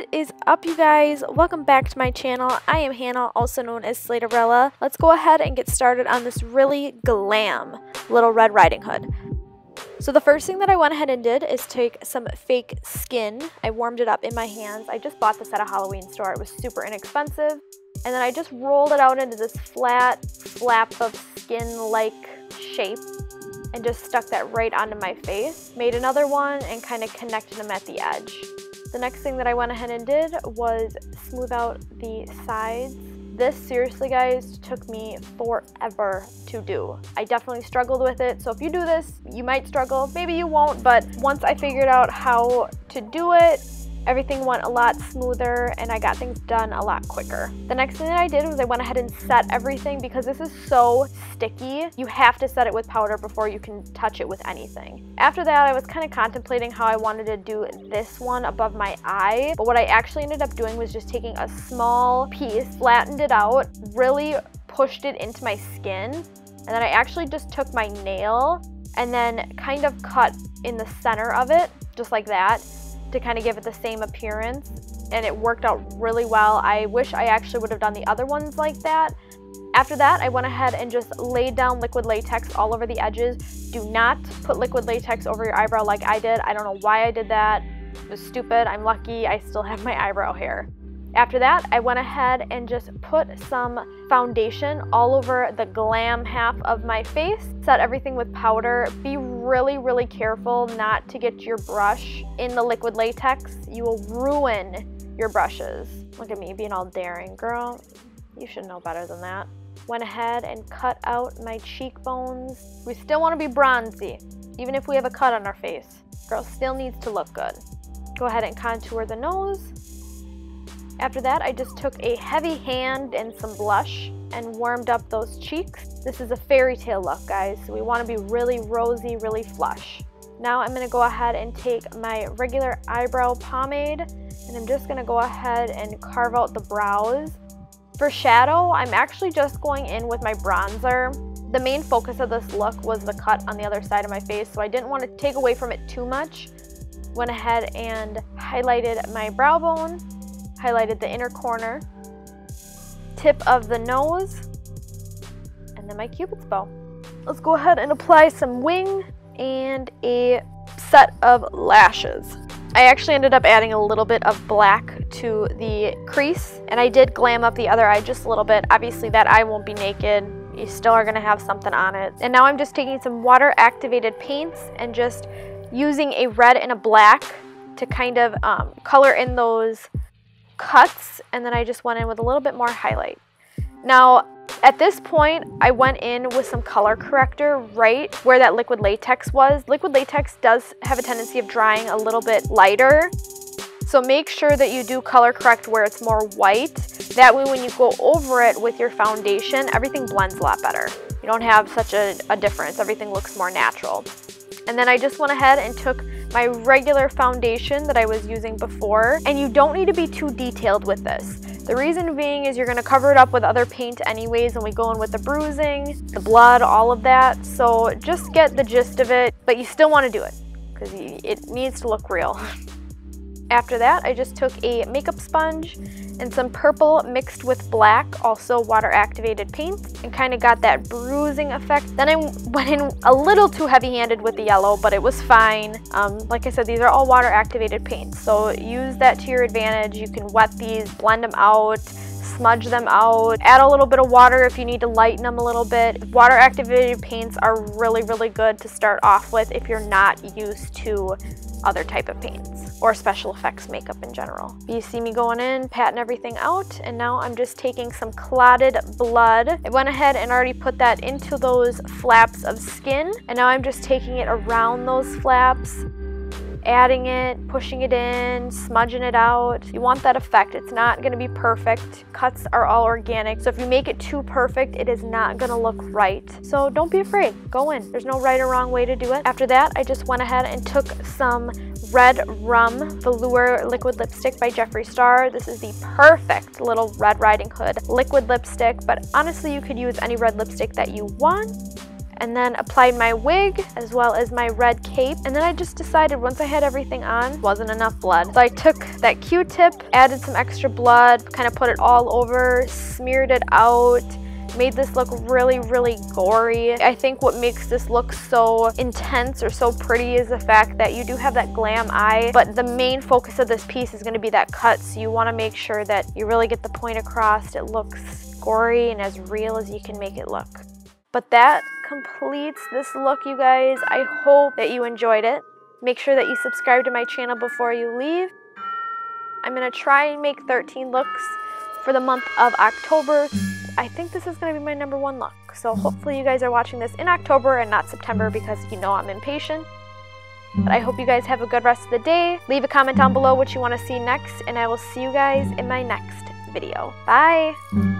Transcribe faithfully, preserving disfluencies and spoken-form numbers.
What is up, you guys? Welcome back to my channel. I am Hannah, also known as Slayederella. Let's go ahead and get started on this really glam little Red Riding Hood. So the first thing that I went ahead and did is take some fake skin. I warmed it up in my hands. I just bought this at a Halloween store. It was super inexpensive. And then I just rolled it out into this flat flap of skin-like shape and just stuck that right onto my face. Made another one and kind of connected them at the edge. The next thing that I went ahead and did was smooth out the sides. This, seriously guys, took me forever to do. I definitely struggled with it, so if you do this, you might struggle. Maybe you won't, but once I figured out how to do it, everything went a lot smoother and I got things done a lot quicker. The next thing that I did was I went ahead and set everything because this is so sticky. You have to set it with powder before you can touch it with anything. After that, I was kind of contemplating how I wanted to do this one above my eye, but what I actually ended up doing was just taking a small piece, flattened it out, really pushed it into my skin, and then I actually just took my nail and then kind of cut in the center of it, just like that, to kind of give it the same appearance, and it worked out really well. I wish I actually would have done the other ones like that. After that, I went ahead and just laid down liquid latex all over the edges. Do not put liquid latex over your eyebrow like I did. I don't know why I did that. It was stupid. I'm lucky I still have my eyebrow hair. After that, I went ahead and just put some foundation all over the glam half of my face. Set everything with powder. Be really, really careful not to get your brush in the liquid latex. You will ruin your brushes. Look at me being all daring. Girl, you should know better than that. Went ahead and cut out my cheekbones. We still want to be bronzy, even if we have a cut on our face. Girl still needs to look good. Go ahead and contour the nose. After that, I just took a heavy hand and some blush and warmed up those cheeks. This is a fairy tale look, guys, so we want to be really rosy, really flush. Now I'm going to go ahead and take my regular eyebrow pomade, and I'm just going to go ahead and carve out the brows. For shadow, I'm actually just going in with my bronzer. The main focus of this look was the cut on the other side of my face, so I didn't want to take away from it too much. Went ahead and highlighted my brow bone. Highlighted the inner corner, tip of the nose, and then my cupid's bow. Let's go ahead and apply some wing and a set of lashes. I actually ended up adding a little bit of black to the crease, and I did glam up the other eye just a little bit. Obviously that eye won't be naked. You still are gonna have something on it. And now I'm just taking some water-activated paints and just using a red and a black to kind of um, color in those cuts, and then I just went in with a little bit more highlight. Now at this point I went in with some color corrector right where that liquid latex was. Liquid latex does have a tendency of drying a little bit lighter, so make sure that you do color correct where it's more white. That way when you go over it with your foundation, everything blends a lot better. You don't have such a, a difference. Everything looks more natural. And then I just went ahead and took my regular foundation that I was using before, and you don't need to be too detailed with this. The reason being is you're going to cover it up with other paint anyways when we go in with the bruising, the blood, all of that. So just get the gist of it, but you still want to do it because it needs to look real. After that, I just took a makeup sponge and some purple mixed with black, also water-activated paint, and kind of got that bruising effect. Then I went in a little too heavy-handed with the yellow, but it was fine. Um, like I said, these are all water-activated paints, so use that to your advantage. You can wet these, blend them out, smudge them out, add a little bit of water if you need to lighten them a little bit. Water-activated paints are really, really good to start off with if you're not used to other type of paints or special effects makeup in general. You see me going in, patting everything out, and now I'm just taking some clotted blood. I went ahead and already put that into those flaps of skin, and now I'm just taking it around those flaps, adding it, pushing it in, smudging it out. You want that effect. It's not going to be perfect. Cuts are all organic, so if you make it too perfect, it is not going to look right. So don't be afraid. Go in. There's no right or wrong way to do it. After that, I just went ahead and took some Red Rum Velour Liquid Lipstick by Jeffree Star. This is the perfect little Red Riding Hood liquid lipstick, but honestly, you could use any red lipstick that you want. and then applied my wig as well as my red cape. And then I just decided once I had everything on, wasn't enough blood. So I took that Q-tip, added some extra blood, kind of put it all over, smeared it out, made this look really, really gory. I think what makes this look so intense or so pretty is the fact that you do have that glam eye, but the main focus of this piece is going to be that cut, so you want to make sure that you really get the point across. It looks gory and as real as you can make it look. But that completes this look, you guys. I hope that you enjoyed it. Make sure that you subscribe to my channel before you leave. I'm going to try and make thirteen looks for the month of October. I think this is going to be my number one look, so hopefully you guys are watching this in October and not September, because you know I'm impatient. But I hope you guys have a good rest of the day. Leave a comment down below what you want to see next, and I will see you guys in my next video. Bye!